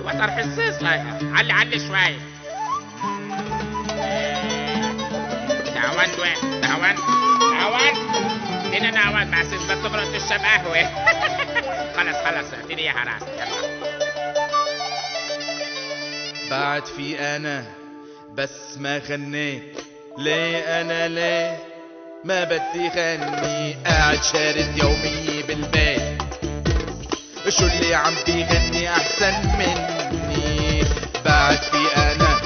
حبيبي وتر حساس. علي علي شويه. دعوان دوان دعوان دعوان هنا دعوان مع سيد بطبرة الشام قهوة. خلاص خلاص اعطيني اياها راسي يلا. بعد في انا بس ما غنيت ليه انا ليه ما بدي غني قاعد شارد يومي بالبيت شو اللي عم بيغني احسن مني بعد في انا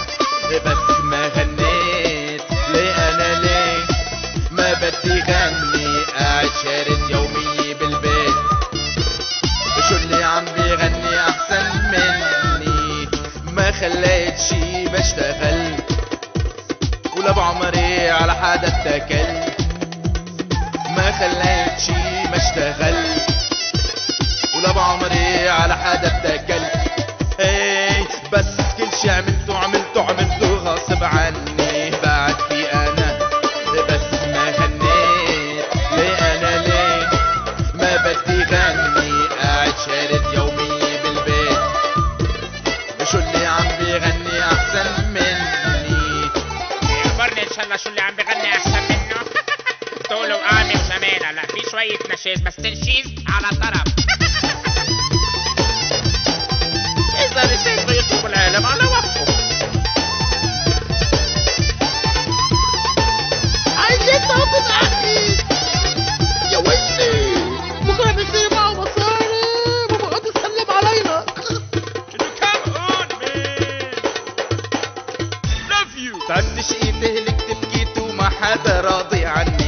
بس ما غنيت ليه انا ليه ما بدي غني قاعد شارد يومي بالبيت شو اللي عم بيغني احسن مني ما خليت شي بشتغل ولا بعمري على حدا اتكل ما خليت شي ما اشتغل ولا بعمري على حدا اتكل اي بس كل شي عملته عملته عملته غصب عني بعد في انا بس ما غنيت ليه انا ليه ما بدي غني قاعد شارد يومي بالبيت شو اللي عم بيغني احسن مني خبرني ان شاء الله شو اللي عم بيغني احسن منه تقولوا امن جمال هلا في شويه نشيز بس تنشيز على طرف اذا رسيت بيطلب العالم على وقفه عايزين تقبض اخي يا ويلي بكره بيصير معه مصاري ببقى تسلم علينا كم اون مان لاف يو تعبت شقيت اهلك تبكيت وما حدا راضي عني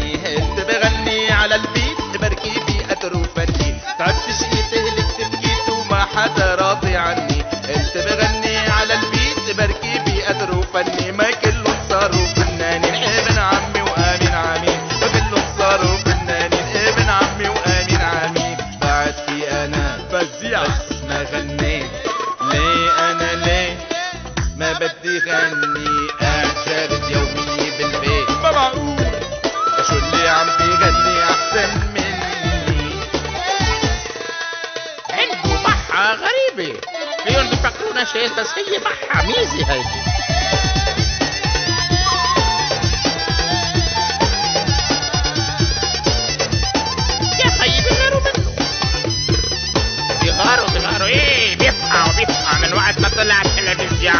على البيت بركيبي اتروفني تعبت شقيت اهلك تبكيت وما حدا راضي عني قلت بغني على البيت بركيبي اتروفني ما كلهم صاروا فنانين ابن عمي وامين عمين ما كلهم صاروا فنانين ابن عمي وامين عمين بعد في انا فزيع بس ما غنيت ليه انا ليه ما بدي غني اعترض يومي بالبيت ما معقول شو اللي عم بيغني احسن مني عندو بحة غريبة فيهم بيفكرونا شيء بس هي بحة ميزي هيدي يا خيي بيغاروا منه بيغاروا ايه بيفقعوا من وقت ما طلع التلفزيون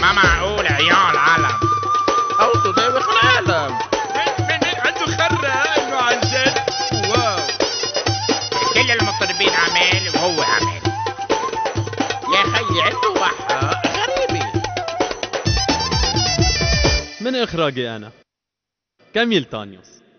ما معقول عيال عالم او تداوخ العالم المطربين عمال وهو عمال يا خيي عنده بحة غريبة من إخراجي أنا كاميل طانيوس.